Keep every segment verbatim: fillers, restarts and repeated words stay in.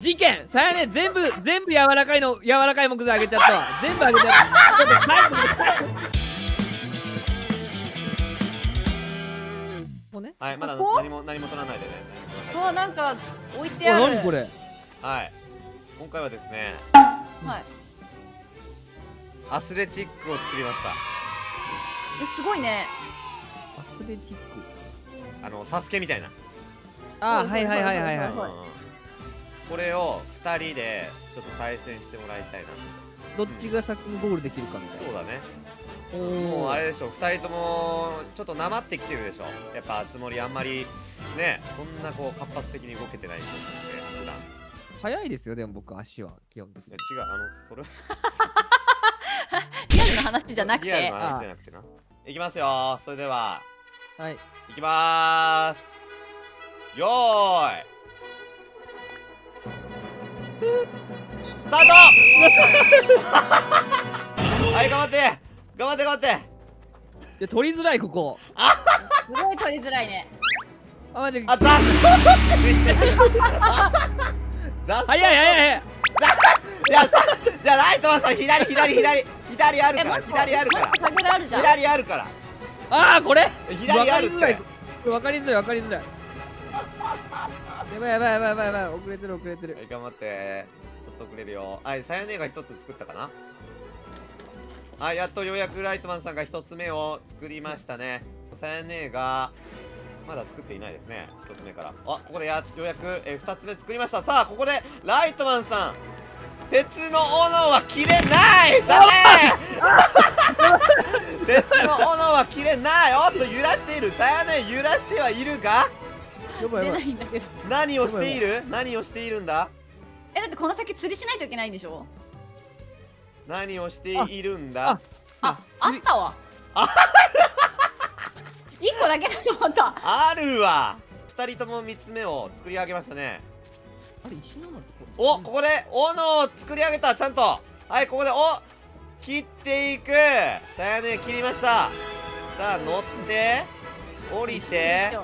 事件さやね、全部全部柔らかいの柔らかい木材あげちゃったわ。全部あげちゃった。ちょっと帰ってくる。はい、まだ何も何も取らないでね。もうなんか置いてある。何これ。はい。今回はですね。はい。アスレチックを作りました。え、すごいね。アスレチック。あのサスケみたいな。あ、はいはいはいはいはい。これを二人でちょっと対戦してもらいたいな。どっちが先にゴールできるかみたいな。そうだね。もうあれでしょ、ふたりともちょっとなまってきてるでしょ。やっぱ熱盛あんまりね、そんなこう活発的に動けてないんですよね、普段。早いですよ、でも僕足は基本的に。いや違う、あのそれリアルな話じゃなくて、リアルな話じゃなくてな。いきますよ、それでははい、いきまーす。よーいスタートはい、頑張って頑張って頑張って。取りづらいここ。あ、すごい取りづらいね。あ、マジ。あ、雑草取ってる。雑草。はいはいはいはい。じゃあさ、じゃあライトはさ、左左左左あるから、左あるから。左あるじゃん。左あるから。ああこれ。左あるから。わかりづらいわかりづらい。やばいやばいやばいやばいやばい、遅れてる遅れてる。頑張って。ちょっと遅れるよ。はい、さやねが一つ作ったかな。はい、やっとようやくライトマンさんがひとつめを作りましたね。さやねがまだ作っていないですね、ひとつめから。あ、ここでやようやく、えー、ふたつめ作りました。さあここでライトマンさん、鉄の斧は切れない、残念鉄の斧は切れない。おっと揺らしている、さやね揺らしてはいるが出ないんだけど、何をしている、何をしているんだ。え、だってこの先釣りしないといけないんでしょ。何をしているんだ。あ、あったわ。一個だけだと思った。あるわ。二人とも三つ目を作り上げましたね。あれ、石の。お、ここで、斧を作り上げた、ちゃんと。はい、ここで、お。切っていく。さやね、切りました。さあ、乗って。降りて。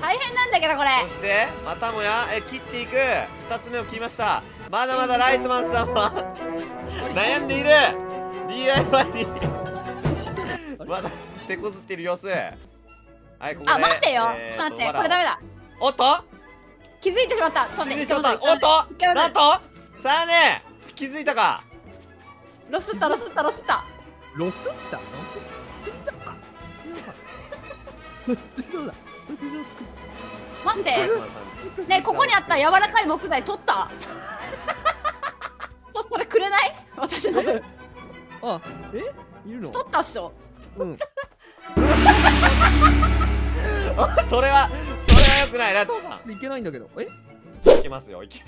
大変なんだけど、これ。そして、またもや、え、切っていく。二つ目を切りました。まだまだライトマンさんは悩んでいる。 ディーアイワイ にまだ手こずってる様子。はい、ここで、あ、待ってよ、ちょっと待って、これダメだ。おっと気づいてしまった。気づいてしまった。おっと、なんとさやね気づいたか。ロスったロスったロスったロスったロスったか。待ってね、ここにあった柔らかい木材取った。これくれない？私の分。あ、え？いるの？取ったっしょ。うん。それはそれは良くないな、父さん。いけないんだけど。え？いけますよ。いけま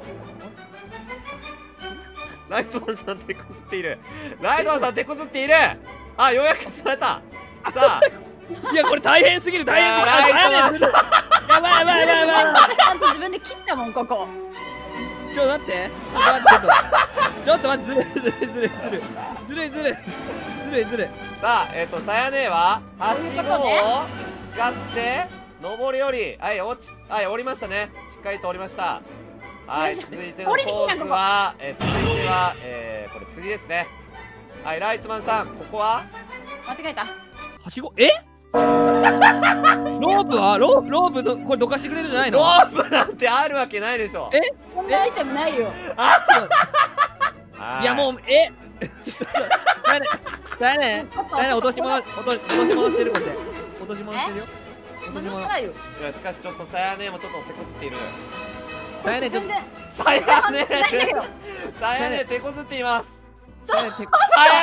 す。ライトマンさん手こずっている。ライトマンさん手こずっている。あ、ようやく釣れた。さあ。いや、これ大変すぎる、大変すぎる。やばいやばいやばいやばい。私ちゃんと自分で切ったもん、ここ。ちょっと待って、ちょっと待って、ずるいずるいずるいずるいずるいずるいずるいずるい。さあ、えっとさやねははしごを使って登り降り、はい、落ち、はい、降りましたね。しっかりと降りました。はい、続いてのコースは、えー、続いては、えー、これ釣りですね。はい、ライトマンさん、ここは間違えた。はしご、えロープはロープロープこれどかしてくれるんじゃないの。ロープなんてあるわけないでしょ。え、こんなアイテムないよ。いやもう、え、だねだねだね、落とし物落とし物してるこれ。落とし物してるよ。落とし物してないよ。いや、しかしちょっとさやねもちょっと手こずっている。さやねちょっとさやねさやね手こずっています。さや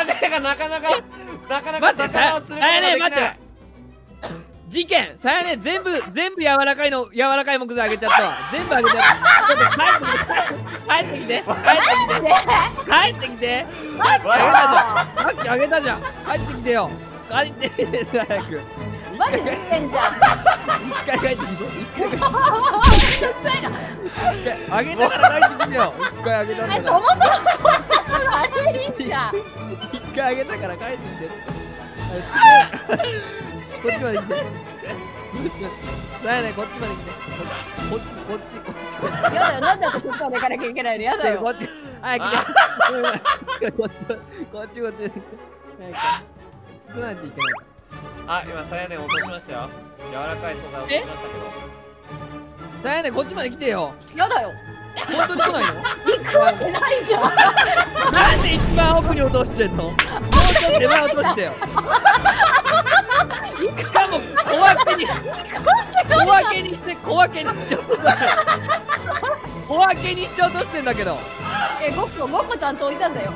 ねがなかなかなかなか魚を釣ることができない。事件さやね全部全部柔らかいの柔らかい木材あげちゃったわ。全部あげちゃった。帰ってきて帰ってきて帰ってきて。さっきあげたじゃん。帰ってきてよ。帰ってきて早く。マジで言ってんじゃん。一回帰ってきて。一回。あげたから帰ってきてよ。一回あげたから。え、ともともあれいいじゃん。一回あげたから帰ってきて。こっちまで来て。なんやねん、こっちまで来て。こっち、こっち、こっち、こっち。やだよ、なんで私こっちまで行かなきゃいけないの、やだよ。こっち、早く来て。こっち、こっち、こっち。つくなんていけない。あ、今、さやねん落としましたよ。柔らかい素材落としましたけど。さやねん、こっちまで来てよ。やだよ。本当に来ないの？行くわけないじゃん。なんで一番奥に落としてんの？もうちょっと手前落としてよ。しかも小分けに小分けにして小分けにしようと小分けにしようとしてんだけど。え、ごこごこちゃんと置いたんだよ。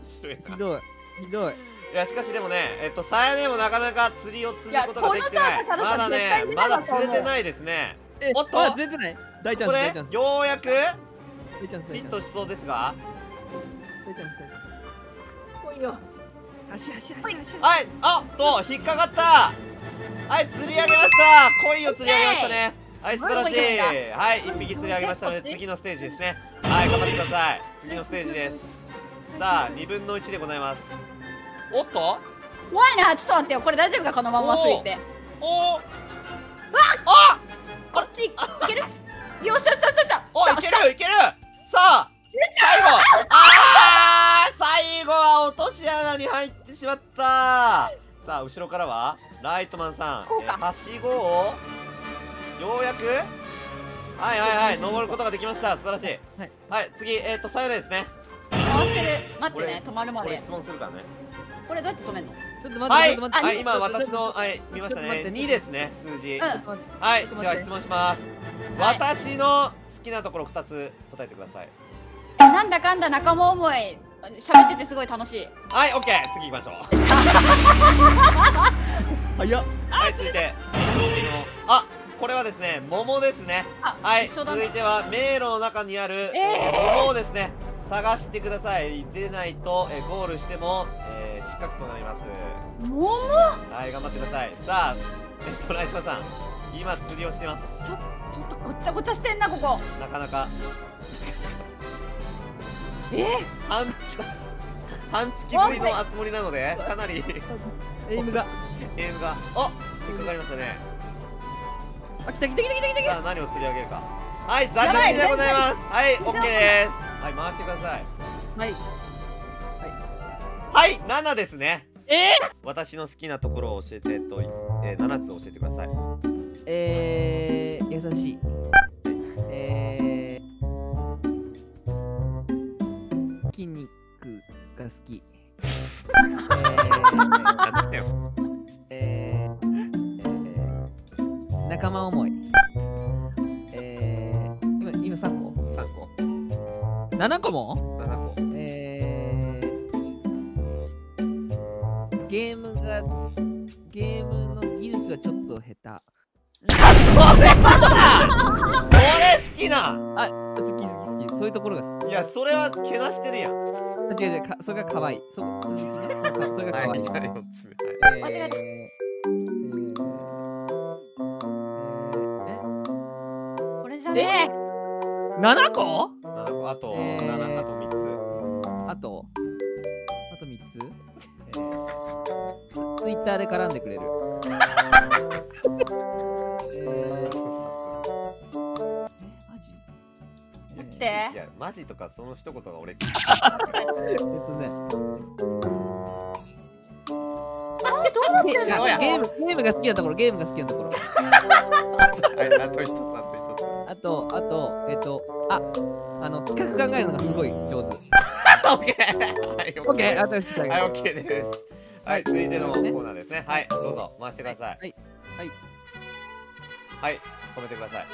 ひどいひどい。いや、しかしでもね、えっとさやねもなかなか釣りを釣ることができてない。まだね、まだ釣れてないですね。おっと、全然ない。大チャンス、大チャンス。ようやくヒットしそうですが。大チャンス。来いよ。足足足足。はい、あっと引っかかった。はい、釣り上げました。コインを釣り上げましたね。はい、素晴らしい。はい、一匹釣り上げましたので次のステージですね。はい、頑張ってください。次のステージです。さあ、にぶんのいちでございます。おっと。怖いな、ちょっと待ってよ。これ大丈夫か、このままついて。おお。あ、こっちいける？よしよしよしよし。お、いけるいける。さあ、最後。ああ、最後は落とし穴に入ってしまった。さあ、後ろからはライトマンさん、はしごをようやく、はいはいはい、登ることができました。素晴らしい。はい、はい、次、えっと、さやねですね。回してる。待ってね、止まるまで。これ質問するからね。これどうやって止めるの？はい、はい、今私の、はい、見ましたね。にですね、数字。はい、では質問します。私の好きなところふたつ答えてください。なんだかんだ仲間思い、喋っててすごい楽しい。はい、オッケー、次行きましょう。早っ。はい、続いて、あ、これはですね、桃ですね。はい、続いては迷路の中にある桃をですね、探してください。出ないと、え、ゴールしても、えー、失格となります。桃。はい、頑張ってください。さあ、えっと、ライトさん、今釣りをしてます。ちょ、ちょっとごっちゃごちゃしてんな、ここ。なかなか。ええー。半月。半月ぶりの集まりなので、かなり。エイムが。エイムが。あ、引っかかりましたね。あ、来た来た来た来た来た。さあ、何を釣り上げるか。はい、残念でございます。はい、オッケーです。はい、回してください。はい。はい。はい、ななですね。ええー。私の好きなところを教えてと、えー、ななつ教えてください。ええー、優しい。ええー。筋肉が好き。ええー。えー、えー。仲間思い。ええー。今、今三個。三個。ななこもななこ、えー、ゲームがゲームの技術がちょっと下手。それはさそれ好きなあ、好き好き好き、そういうところが好き。いや、それはけなしてるやん。違う違う、それがかわいい。それがかわいい。間違えた。これじゃねえ。ななこ？ なな 個、あとなな、あとみっつ、あとあとみっつ。ツイッターで絡んでくれる。え、マジ？え、いや、マジとかその一言が俺。えっとね。え、どうなってるの？ゲームゲームが好きなところ、ゲームが好きなところ。はい、あと一つあと一つ。あと、あと、えっと、あ、あの、企画考えるのがすごい上手。オッケー、オッケー、あと一つ。はい、オッケーです。はい、続いてのコーナーですね。はい、どうぞ、回してください。はい、はい、はい、褒めてください。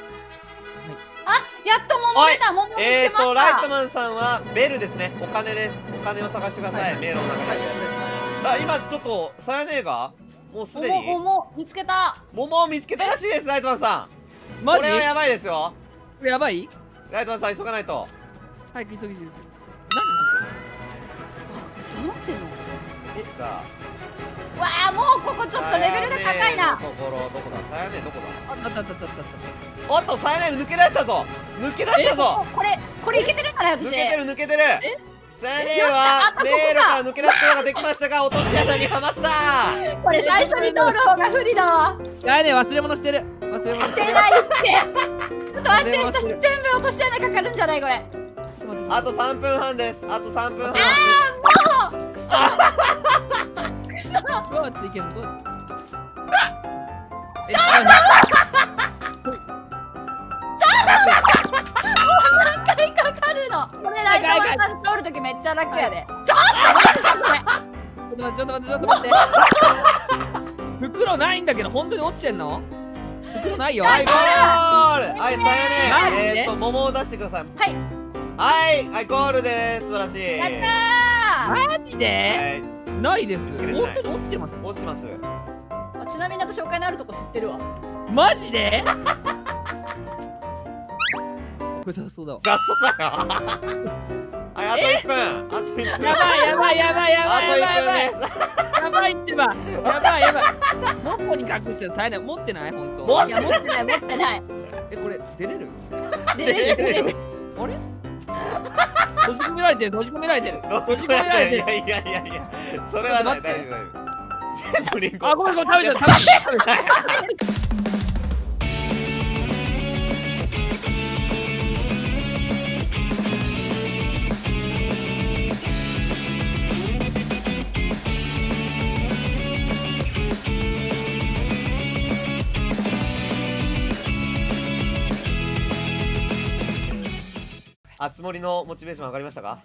あ、やっともめた、もめた。えっと、ライトマンさんはベルですね。お金です。お金を探してください。迷路の中に。あ、今ちょっと、さやねえが、もうすでに。桃、見つけた。桃を見つけたらしいです、ライトマンさん。これはやばいですよ。やばい？ライトマンさん急がないと。早く急ぎです。何？どうなってんの？え、さあ。わあ、もうここちょっとレベルが高いな。ところどこだ？さやねどこだ？あったあったあったあった。おっと、さやね抜け出したぞ。抜け出したぞ。これこれいけてるかな、私。抜けてる抜けてる。さやねは迷路から抜け出すことができましたが、落とし穴にはまった。これ最初に通る方が不利だわ。さやね忘れ物してる。忘してないってちょっと待って、私全部落とし穴かかるんじゃないこれ。あとさんぷんはんです。あとさんぷんはん。あーもうクソクソどうやっていけるの。ちょっとちょっと何回かかるのこれ。ライトマンさん通るときめっちゃ楽やで。ちょっと待ってちょっと待ってちょっと待って袋ないんだけど。本当に落ちてんの。袋ないよ。はいゴール。はいさよね。えっと桃を出してください。はいはいはいゴールです。素晴らしい。やったー。マジでないです。本当に落ちてます。落ちてます。ちなみに私お金あるとこ知ってるわ。マジでこれ雑草だわ。雑草だよ。はいあといっぷん。あといっぷん。やばいやばいやばいやばいやばいやばいやばいってば。やばいやばい。どこに隠してるの。さえない持ってない。本当。持ってない持ってない。えこれ出れる？出れる出れる。あれ？閉じ込められてる閉じ込められてる閉じ込められてる。いやいやいやそれはない大丈夫大丈夫。全部リンゴ。あごめんごめん食べちゃ食べちゃ食べちゃ。あつ森のモチベーション上がりましたか？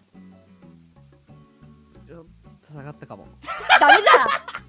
下がったかも。ダメじゃん。